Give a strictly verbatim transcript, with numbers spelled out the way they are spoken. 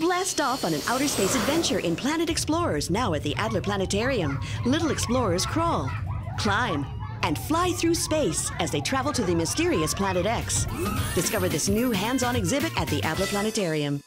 Blast off on an outer space adventure in Planet Explorers, now at the Adler Planetarium. Little explorers crawl, climb, and fly through space as they travel to the mysterious Planet X. Discover this new hands-on exhibit at the Adler Planetarium.